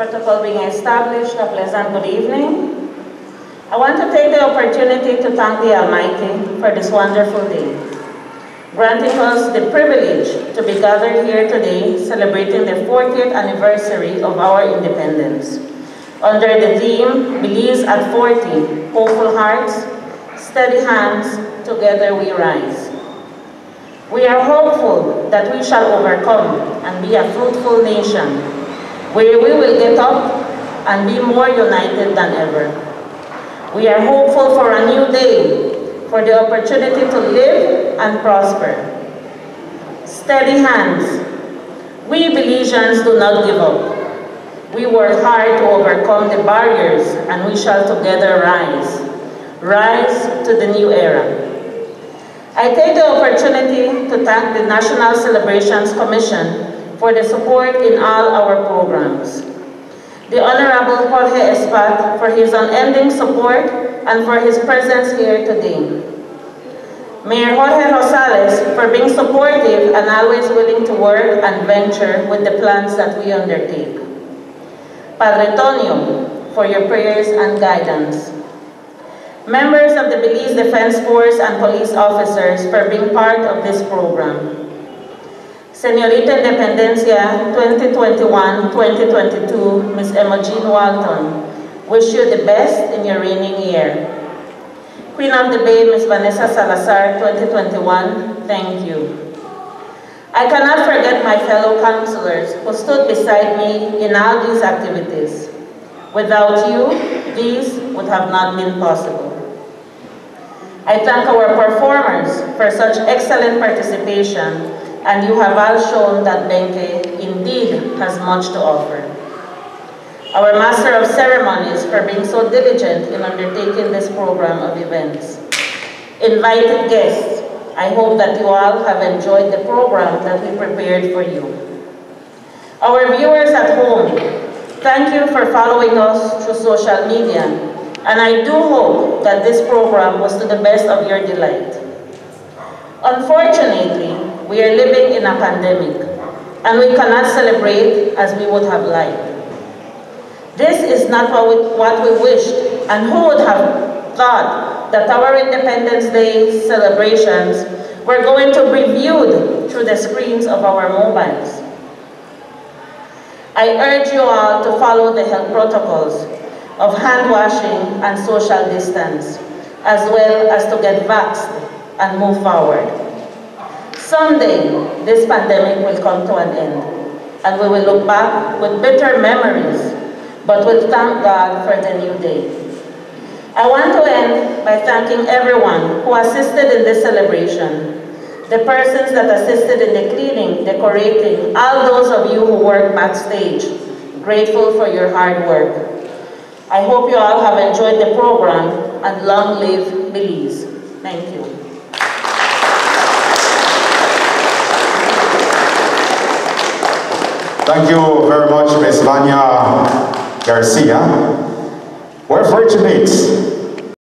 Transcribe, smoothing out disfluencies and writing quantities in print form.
First of all, being established, a pleasant good evening. I want to take the opportunity to thank the Almighty for this wonderful day, granting us the privilege to be gathered here today, celebrating the 40th anniversary of our independence, under the theme, Belize at 40, Hopeful Hearts, Steady Hands, Together We Rise. We are hopeful that we shall overcome and be a fruitful nation, where we will get up and be more united than ever. We are hopeful for a new day, for the opportunity to live and prosper. Steady hands. We Belizeans do not give up. We work hard to overcome the barriers, and we shall together rise. Rise to the new era. I take the opportunity to thank the National Celebrations Commission for the support in all our programs. The Honorable Jorge Espat for his unending support and for his presence here today. Mayor Jorge Rosales for being supportive and always willing to work and venture with the plans that we undertake. Padre Antonio for your prayers and guidance. Members of the Belize Defense Force and police officers for being part of this program. Señorita Independencia 2021-2022, Ms. Imogene Walton, wish you the best in your reigning year. Queen of the Bay, Ms. Vanessa Salazar 2021, thank you. I cannot forget my fellow counselors who stood beside me in all these activities. Without you, these would have not been possible. I thank our performers for such excellent participation, and you have all shown that Benke indeed has much to offer. Our Master of Ceremonies for being so diligent in undertaking this program of events. Invited guests, I hope that you all have enjoyed the program that we prepared for you. Our viewers at home, thank you for following us through social media, and I do hope that this program was to the best of your delight. Unfortunately, we are living in a pandemic, and we cannot celebrate as we would have liked. This is not what we wished, and who would have thought that our Independence Day celebrations were going to be viewed through the screens of our mobiles. I urge you all to follow the health protocols of hand washing and social distance, as well as to get vaxxed and move forward. Someday, this pandemic will come to an end, and we will look back with bitter memories, but we'll thank God for the new day. I want to end by thanking everyone who assisted in this celebration. The persons that assisted in the cleaning, decorating, all those of you who work backstage, grateful for your hard work. I hope you all have enjoyed the program, and long live Belize. Thank you. Thank you very much, Ms. Vania Garcia. We're fortunate